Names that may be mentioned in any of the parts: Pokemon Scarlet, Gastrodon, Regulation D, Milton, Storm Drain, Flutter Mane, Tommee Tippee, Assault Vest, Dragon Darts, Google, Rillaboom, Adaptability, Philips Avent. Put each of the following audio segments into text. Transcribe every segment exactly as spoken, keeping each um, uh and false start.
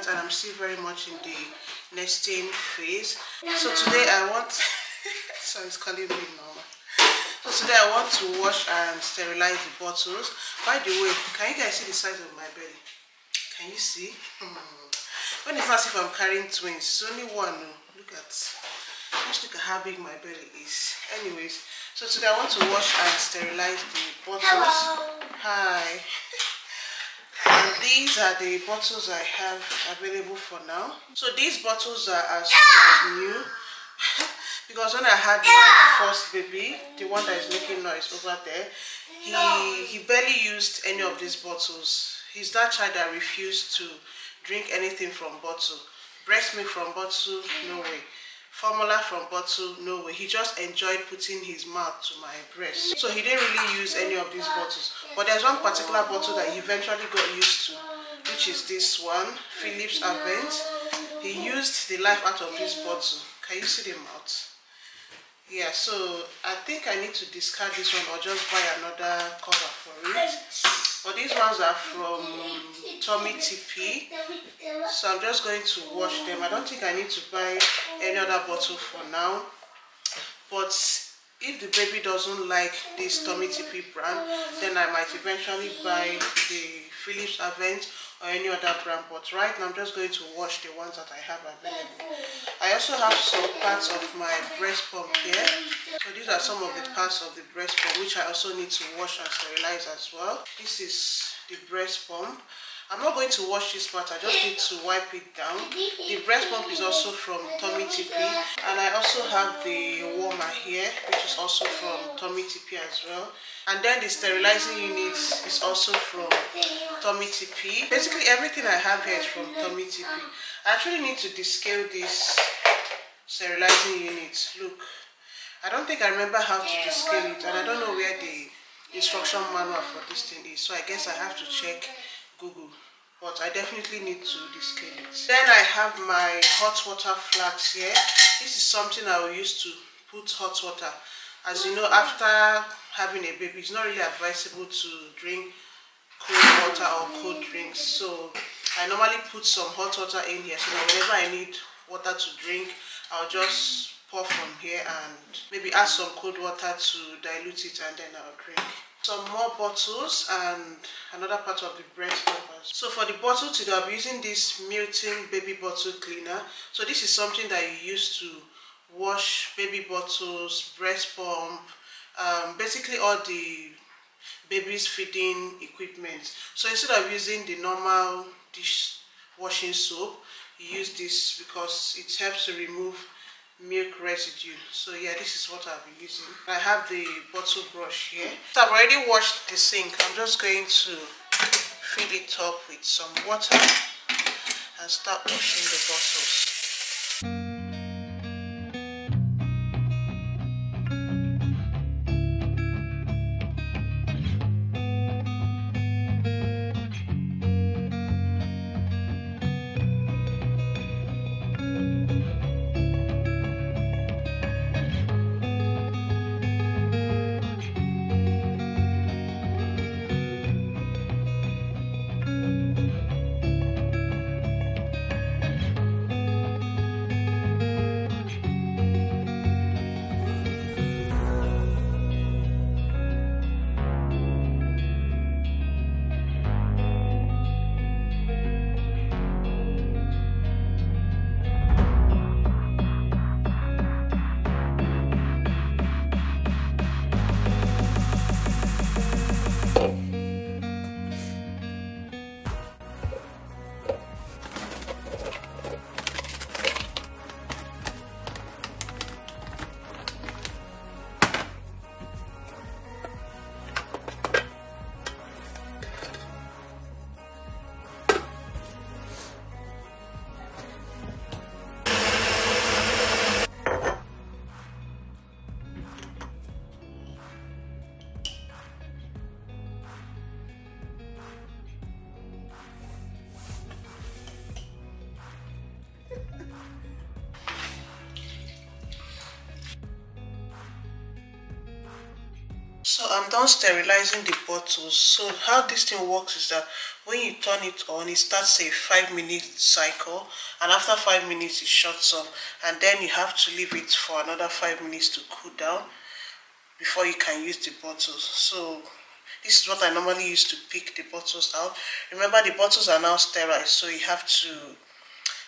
client and I'm still very much in the nesting phase. So today I want so it's calling me Mama. So today I want to wash and sterilize the bottles. By the way, can you guys see the size of my belly? Can you see? When it's not as if I'm carrying twins, it's only one. Look at, just look at how big my belly is. Anyways, so today I want to wash and sterilize the bottles. Hello. Hi. And these are the bottles I have available for now. So these bottles are as good as new. Because when I had my first baby, the one that is making noise over there, he, he barely used any of these bottles. He's that child that refused to drink anything from bottle. Breast milk from bottle, no way. Formula from bottle, no way. He just enjoyed putting his mouth to my breast. So he didn't really use any of these bottles. But there's one particular bottle that he eventually got used to, which is this one, Philips Avent. He used the life out of this bottle. Can you see the mouth? Yeah, so I think I need to discard this one or just buy another cover for it. But these ones are from Tommee Tippee, so I'm just going to wash them. I don't think I need to buy any other bottle for now. But if the baby doesn't like this Tommee Tippee brand, then I might eventually buy the Philips Avent or any other brand. But right now I'm just going to wash the ones that I have available. I also have some parts of my breast pump here. So these are some of the parts of the breast pump which I also need to wash and sterilize as well. This is the breast pump. I'm not going to wash this part, I just need to wipe it down. The breast pump is also from Tommee Tippee, and I also have the warmer here, which is also from Tommee Tippee as well. And then the sterilizing unit is also from Tommee Tippee. Basically everything I have here is from Tommee Tippee. I actually need to descale this sterilizing unit. Look, I don't think I remember how to descale it, and I don't know where the instruction manual for this thing is, so I guess I have to check Google, but I definitely need to descale it. Then I have my hot water flask here. This is something I will use to put hot water. As you know, after having a baby, it's not really advisable to drink cold water or cold drinks. So I normally put some hot water in here so that whenever I need water to drink, I'll just pour from here and maybe add some cold water to dilute it, and then I'll drink. Some more bottles and another part of the breast pump. So for the bottle today, I'll be using this Milton baby bottle cleaner. So this is something that you use to wash baby bottles, breast pump, um, basically all the baby's feeding equipment. So instead of using the normal dish washing soap, you use this because it helps to remove milk residue. So yeah, this is what I'll be using. I have the bottle brush here. So I've already washed the sink. I'm just going to fill it up with some water and start washing the bottles. So I'm done sterilizing the bottles. So how this thing works is that when you turn it on, it starts a five minute cycle, and after five minutes it shuts off, and then you have to leave it for another five minutes to cool down before you can use the bottles. So this is what I normally use to pick the bottles out. Remember, the bottles are now sterile, so you have to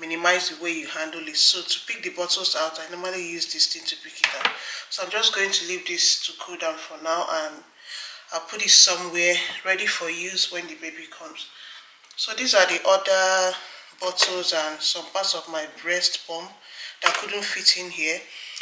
minimize the way you handle it. So to pick the bottles out, I normally use this thing to pick it out. So I'm just going to leave this to cool down for now, and I'll put it somewhere ready for use when the baby comes. So these are the other bottles and some parts of my breast pump that couldn't fit in here.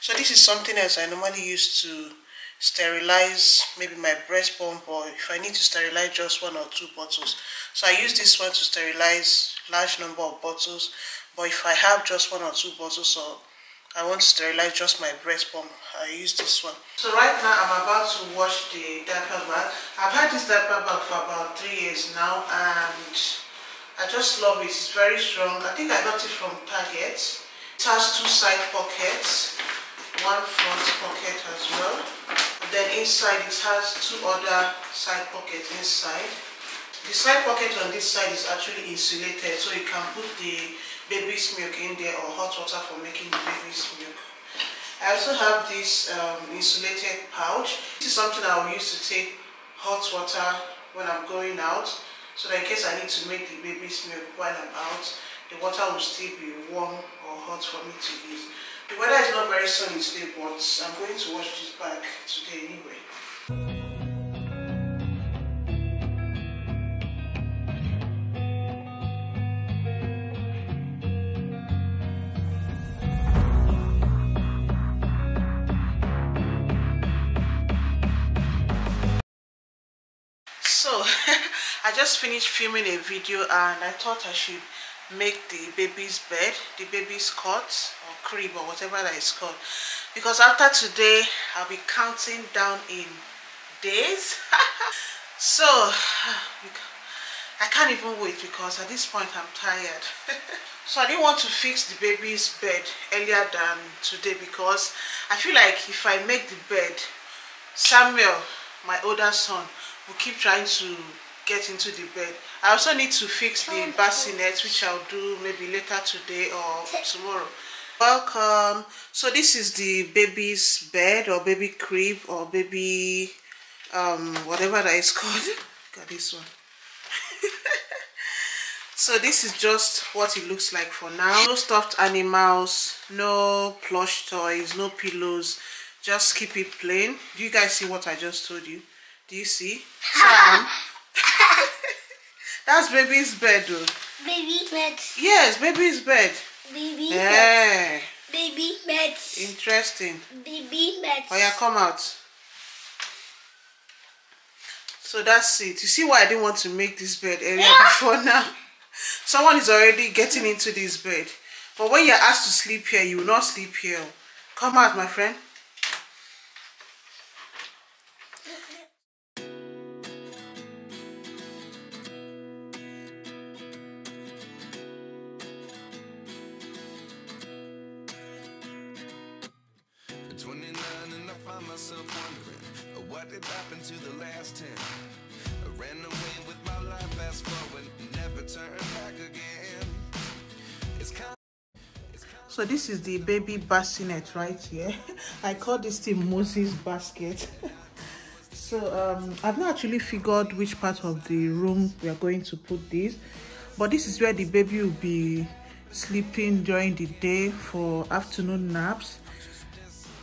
So this is something else I normally use to sterilize maybe my breast pump, or if I need to sterilize just one or two bottles. So I use this one to sterilize large number of bottles, but if I have just one or two bottles or I want to sterilize just my breast pump, I use this one. So right now I'm about to wash the diaper bag. I've had this diaper bag for about three years now, and I just love it. It's very strong. I think I got it from Target. It has two side pockets, one front pocket as well, and then inside it has two other side pockets inside. The side pocket on this side is actually insulated, so you can put the baby's milk in there, or hot water for making the baby's milk. I also have this um, insulated pouch. This is something I will use to take hot water when I'm going out, so that in case I need to make the baby's milk while I'm out, the water will still be warm or hot for me to use. The weather is not very sunny today, but I'm going to wash this bag today anyway. So I just finished filming a video, and I thought I should make the baby's bed, the baby's cot or crib or whatever that is called, because after today I'll be counting down in days. So I can't even wait, because at this point I'm tired. So I didn't want to fix the baby's bed earlier than today, because I feel like if I make the bed, Samuel, my older son, will keep trying to get into the bed. I also need to fix the bassinet, which I'll do maybe later today or tomorrow. Welcome. So this is the baby's bed or baby crib or baby um whatever that is called. Look at this one. So this is just what it looks like for now. No stuffed animals, no plush toys, no pillows. Just keep it plain. Do you guys see what I just told you? Do you see? Sam. That's baby's bed, though. Baby's bed. Yes, baby's bed. Baby yeah. bed. Baby bed. Interesting. Baby bed. Oh yeah, come out. So that's it. You see why I didn't want to make this bed earlier yeah. before now? Someone is already getting into this bed. But when you're asked to sleep here, you will not sleep here. Come out, my friend. What did happen to the last ten? I ran away with my life, fast forward, never turn back again. It's kind of, it's kind of so this is the baby bassinet right here. I call this thing Moses basket. So um, I've not actually figured which part of the room we are going to put this, but this is where the baby will be sleeping during the day for afternoon naps.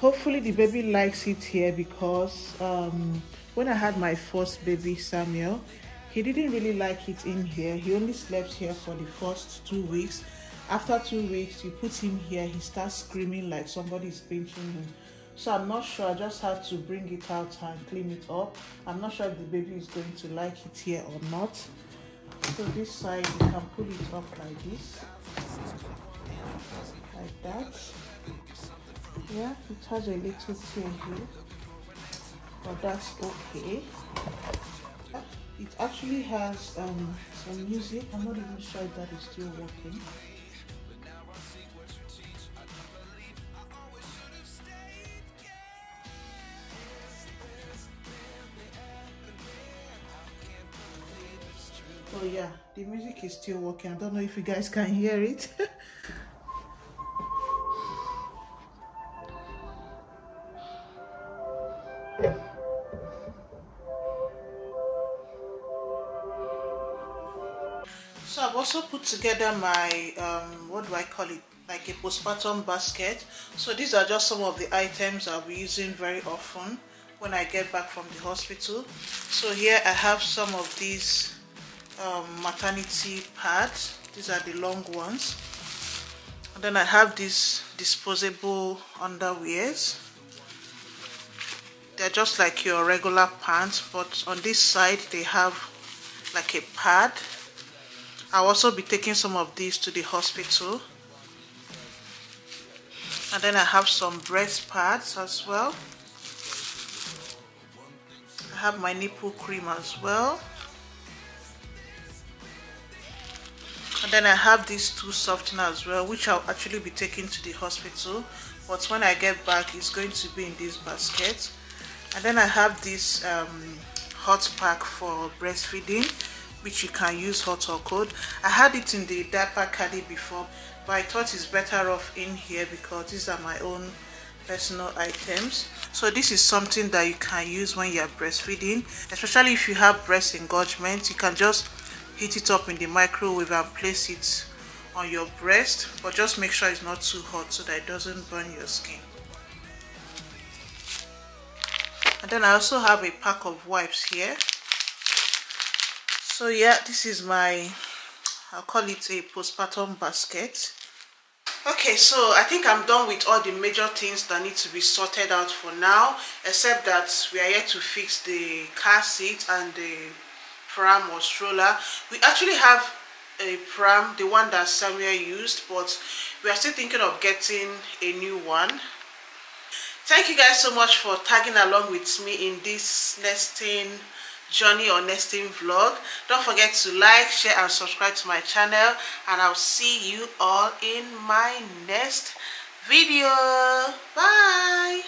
Hopefully the baby likes it here, because um, when I had my first baby, Samuel, he didn't really like it in here. He only slept here for the first two weeks. After two weeks, you put him here, he starts screaming like somebody's pinching him. So I'm not sure, I just have to bring it out and clean it up. I'm not sure if the baby is going to like it here or not. So this side, you can pull it up like this, like that. Yeah, it has a little thing here, but that's okay. It actually has um, some music. I'm not even sure if that is still working. Oh yeah, the music is still working. I don't know if you guys can hear it. So I've also put together my um what do I call it, like a postpartum basket. So these are just some of the items I'll be using very often when I get back from the hospital. So here I have some of these um, maternity pads. These are the long ones. And then I have these disposable underwears. They're just like your regular pants, but on this side they have like a pad. I'll also be taking some of these to the hospital. And then I have some breast pads as well. I have my nipple cream as well. And then I have these two softeners as well, which I'll actually be taking to the hospital. But when I get back, it's going to be in this basket. And then I have this um, hot pack for breastfeeding, which you can use hot or cold. I had it in the diaper caddy before, but I thought it's better off in here because these are my own personal items. So this is something that you can use when you are breastfeeding, especially if you have breast engorgement. You can just heat it up in the microwave and place it on your breast, but just make sure it's not too hot so that it doesn't burn your skin. And then I also have a pack of wipes here. So yeah, this is my, I'll call it a postpartum basket. Okay, so I think I'm done with all the major things that need to be sorted out for now, except that we are yet to fix the car seat and the pram or stroller. We actually have a pram, the one that Samuel used, but we are still thinking of getting a new one. Thank you guys so much for tagging along with me in this nesting journey or nesting vlog. Don't forget to like, share and subscribe to my channel, and I'll see you all in my next video. Bye.